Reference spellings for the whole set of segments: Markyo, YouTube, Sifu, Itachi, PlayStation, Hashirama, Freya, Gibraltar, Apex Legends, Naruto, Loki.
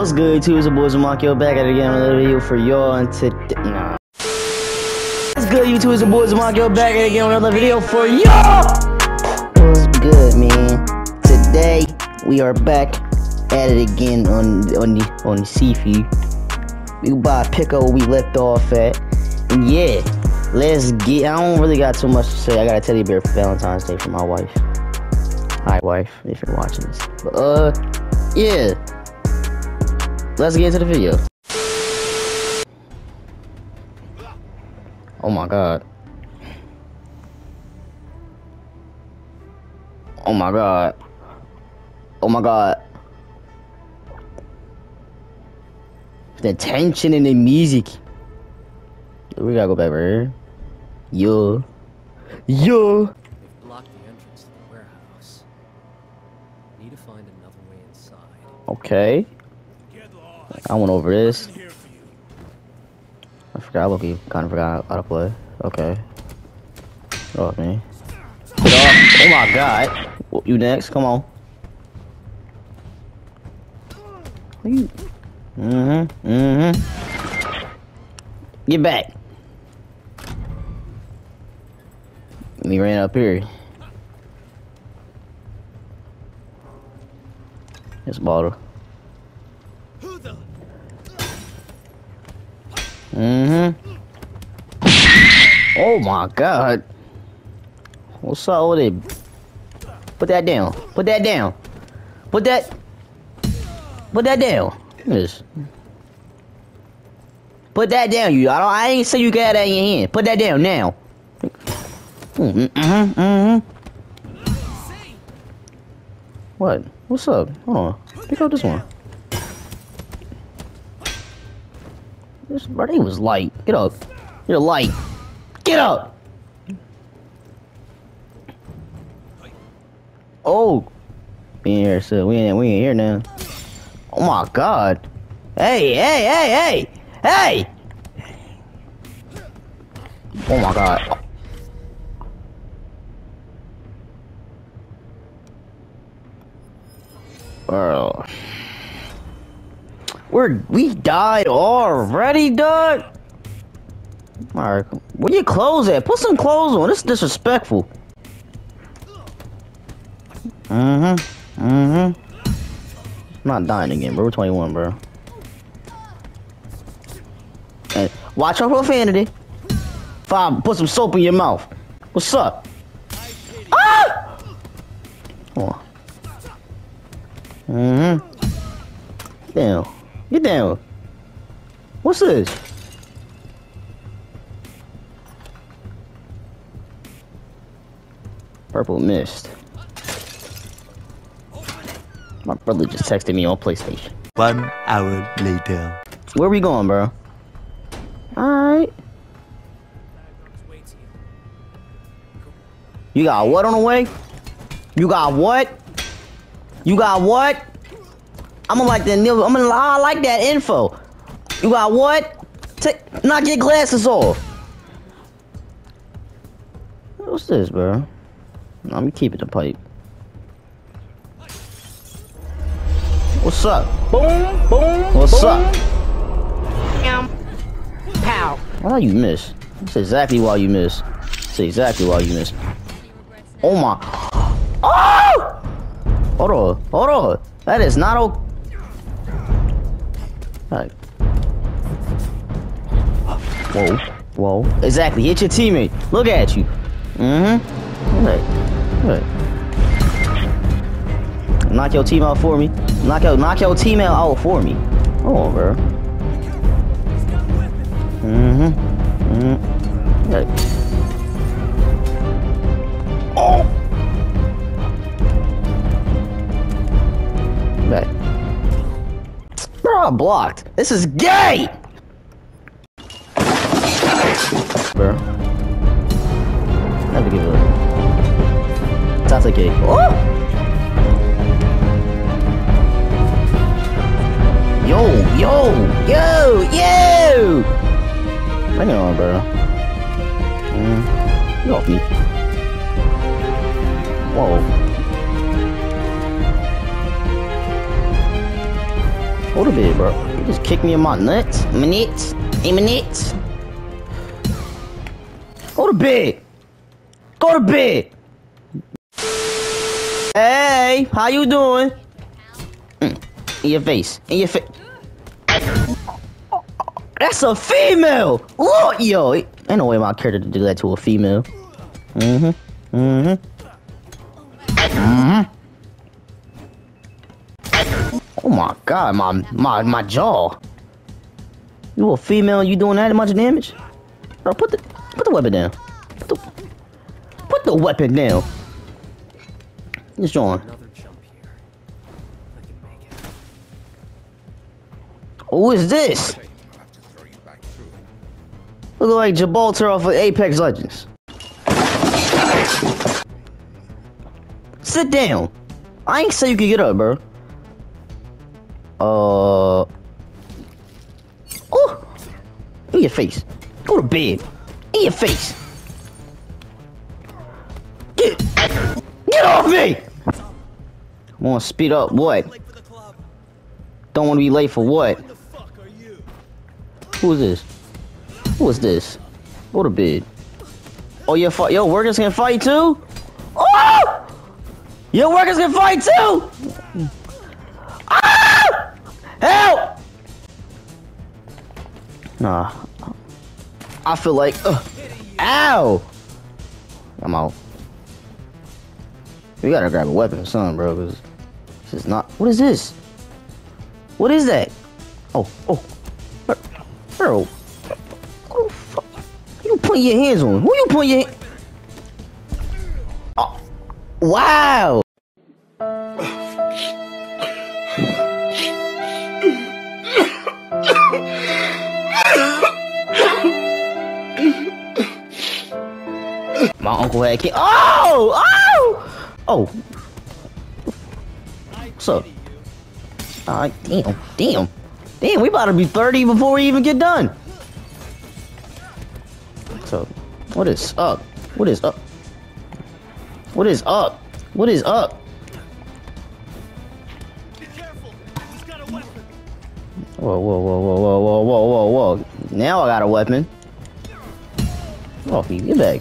What's good, YouTube? It's your boys with Markyo back at it again with another video for y'all. And today, What's good, YouTube? It's your boys with Markyo back at it again with another video for y'all. What's good, man? Today we are back at it again on the Sifu. We about to pick up where we left off at. And yeah, let's get. I don't really got too much to say. I got a teddy bear for Valentine's Day for my wife. Hi, wife, if you're watching this. But yeah. Let's get into the video. Oh my god. Oh my god. Oh my god. The tension in the music. We gotta go back right here. Yo. Yo. They've blocked the entrance to the warehouse. Need to find another way inside. Okay. I went over this. I forgot. Loki kind of forgot how to play. Okay. Oh man. Oh my god. You next? Come on. Get back. We ran up here. This bottle. Oh my god. What's up with it? Put that down. Put that down. Put that down. Yes. Put that down, you. I ain't say you got that in your hand. Put that down now. What? What's up? Hold on. Pick up this one. This buddy was light. Get up. You're light. Get up. Oh, we ain't here, so we ain't here now. Oh my god. Hey. Oh my god. Bro. We died already, dog. Alright, where your clothes at? Put some clothes on. This is disrespectful. I'm not dying again, bro. We're 21, bro. Hey, watch out for profanity. Five, put some soap in your mouth. What's up? Ah! Oh. Damn. Get down. What's this? Purple mist. My brother just texted me on PlayStation. 1 hour later. Where we going, bro? Alright. You got what on the way? You got what? You got what? I like that info. You got what? Knock your glasses off. What's this, bro? No, I'm keeping the pipe. What's up? Boom, boom. What's up? Pow. Why you miss? That's exactly why you miss. That's exactly why you miss. Oh my. Oh! Hold on. That is not okay. Alright. Whoa. Exactly. Hit your teammate. Look at you. Alright. Knock your team out for me. Knock your team out for me. Hold on, bro. Alright. Oh! I'm blocked. This is gay. Bro. Never give up. That's okay. Oh! Yo! Bring it on, bro. Get off me. Whoa. quarter bit, bro. You just kicked me in my nuts. Minutes. A minute. Go to bed. Go to bed. Hey, how you doing? In your face. In your face. That's a female. Look, yo. Ain't no way my character to do that to a female. Mm-hmm. Mm-hmm. Mm-hmm. Oh my god, my jaw. You a female, you doing that much damage? Bro, put the weapon down. Put the weapon down. Just on. Who is this? Look like Gibraltar off of Apex Legends. Sit down. I ain't say you could get up, bro. Oh! In your face. Go to bed. In your face. Get off me! Come on, speed up. What? Don't want to be late for what? Who is this? Who is this? Go to bed. Oh, yo, workers can fight too? Oh! Your workers can fight too! Ah! Help! Nah. I feel like. Ow! I'm out. We gotta grab a weapon or something, bro. Cause this is not. What is this? What is that? Oh. Bro. Who the fuck? You putting your hands on? Who you putting your hands? Oh. Wow! My uncle had a kid. Oh! What's up? Alright, damn, we about to be 30 before we even get done. What's up? What is up? What is up? What is up? What is up? Be careful. He's got a weapon. Whoa. Now I got a weapon. Oh, get back.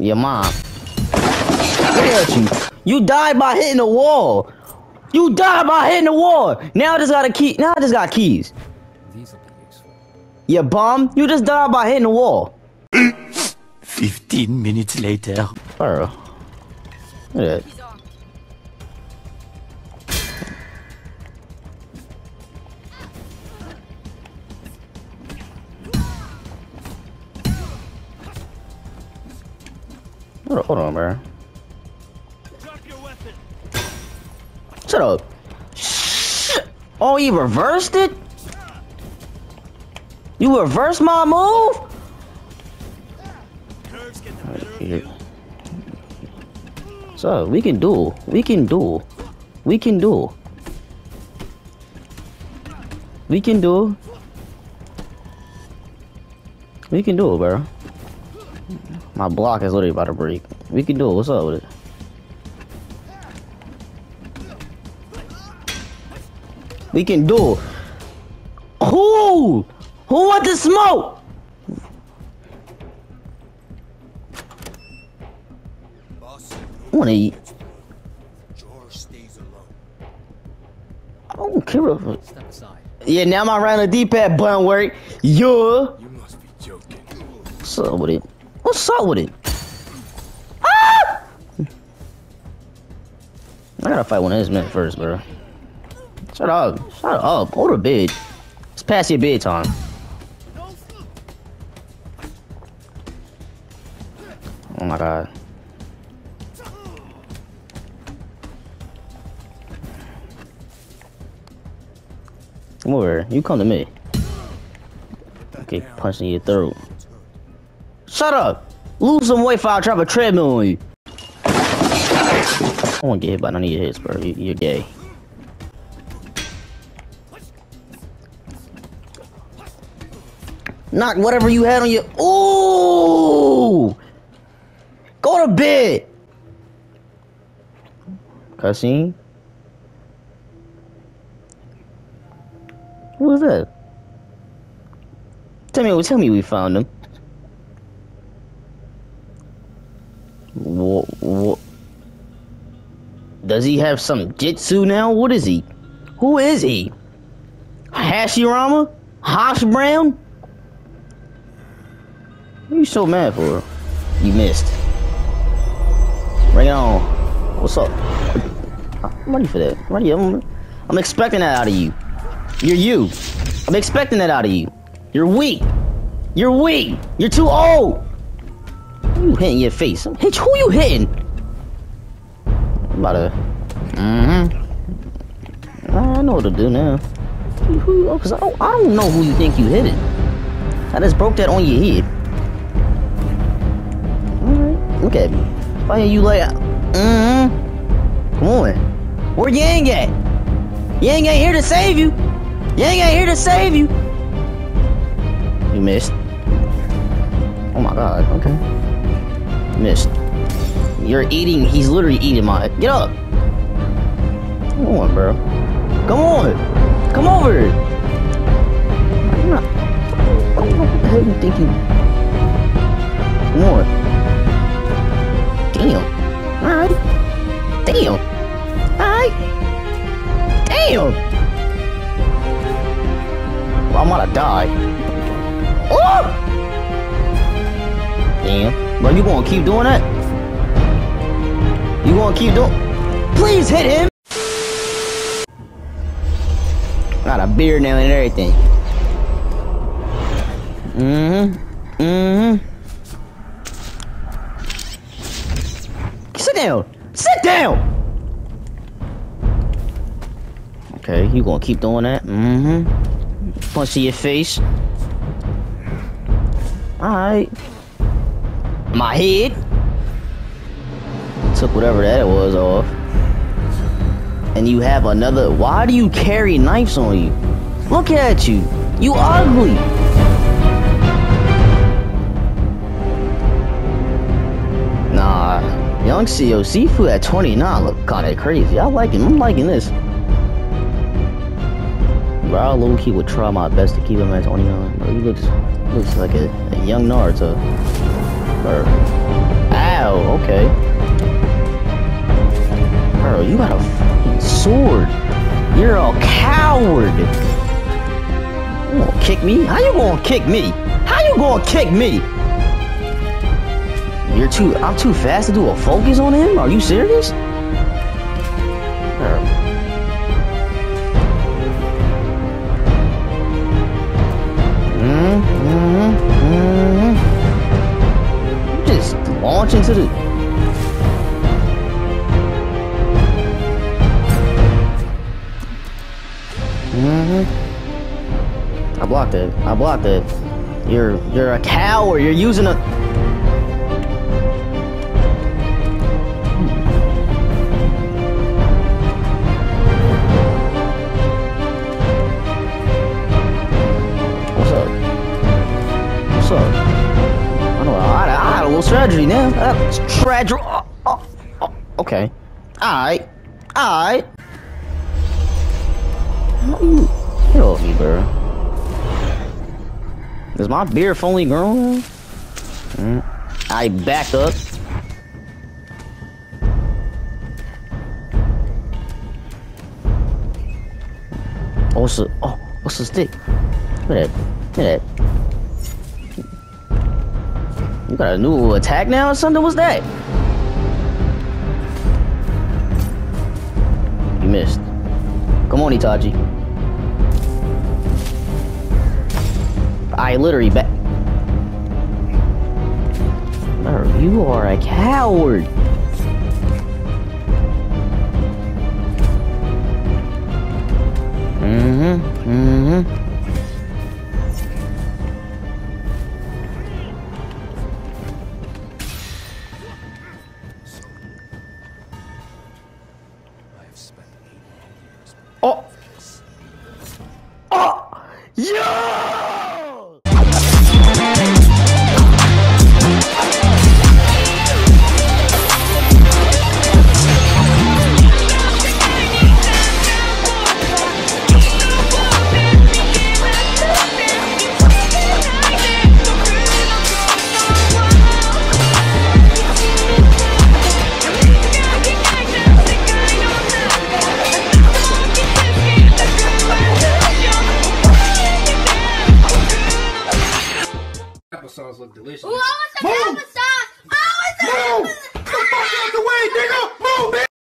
Your mom. Look at you. You died by hitting the wall. You died by hitting the wall. Now I just got a key. Now I just got keys. These will be useful. You bum. You just died by hitting the wall. 15 minutes later. Bro. Look at that. Hold on, bro. Shut up. Oh, you reversed it? You reversed my move? So, we can duel. We can duel, bro. My block is literally about to break. We can do it. What's up with it? We can do it. Who want the smoke? I want to eat. I don't care if... Yeah, now my random D-pad button work. Yeah. You must be joking. What's up with it? What's up with it? Ah! I gotta fight one of his men first, bro. Shut up. Go to bed. It's past your bedtime. Oh my god. Come over here. You come to me. Okay, punching your throat. Shut up! Lose some weight, I'll drop a treadmill on you. I won't get hit by none of your hits, bro. You're gay. Knock whatever you had on your. Ooh! Go to bed. Cussing? What was that? Tell me we found him. What? Does he have some jitsu now? What is he? Who is he? Hashirama? Hash Brown? What are you so mad for? You missed. Bring it on. What's up? I'm ready for that. I'm expecting that out of you. You're you. I'm expecting that out of you. You're weak. You're weak. You're too old. Who you hitting your face? Who you hitting? I'm about to... I know what to do now. Cause I don't know who you think you hit it. I just broke that on your head. Alright, look at me. Why are you like... Come on. Where Yang at? Yang ain't here to save you. Yang ain't here to save you. You missed. Oh my god, okay. Missed. You're eating, he's literally eating my... Get up! Come on, bro. Come on! Come over! I'm not... What the hell you thinking? Come on. Damn. Alright. Damn. Alright. Damn! Well, I'm gonna die. Oh! Damn. Bro, you gonna keep doing that? You gonna keep doing? Please hit him! Got a beard now and everything. Sit down! Sit down! Okay, you gonna keep doing that? Punch to your face. Alright. My head. Took whatever that was off. And you have another. Why do you carry knives on you? Look at you. You ugly. Nah. Young CEO Sifu at 29 look kinda crazy. I like him. I'm liking this. Bro, low key would try my best to keep him at 29. Bro, he looks like a young Naruto. Bro. Ow, okay. Bro, you got a fucking sword. You're a coward. You gonna kick me? How you gonna kick me? How you gonna kick me? I'm too fast to do a focus on him? Are you serious? Bro. You just launch into the... I blocked it. I blocked it. You're a coward. You're using a... What's up? What's up? I had a little strategy now. Strategy. Oh, okay. Alright. Alright. Get off me, bro. Is my beard fully grown? I backed up. Oh, what's a stick? Look at that. Look at that. You got a new attack now or something? What's that? You missed. Come on, Itachi. I literally bet. Bro, you are a coward. sauce look delicious. Ooh, I want the pepper sauce! I want the pepper sauce! Move! Get the fuck out the way, nigga! Move, bitch!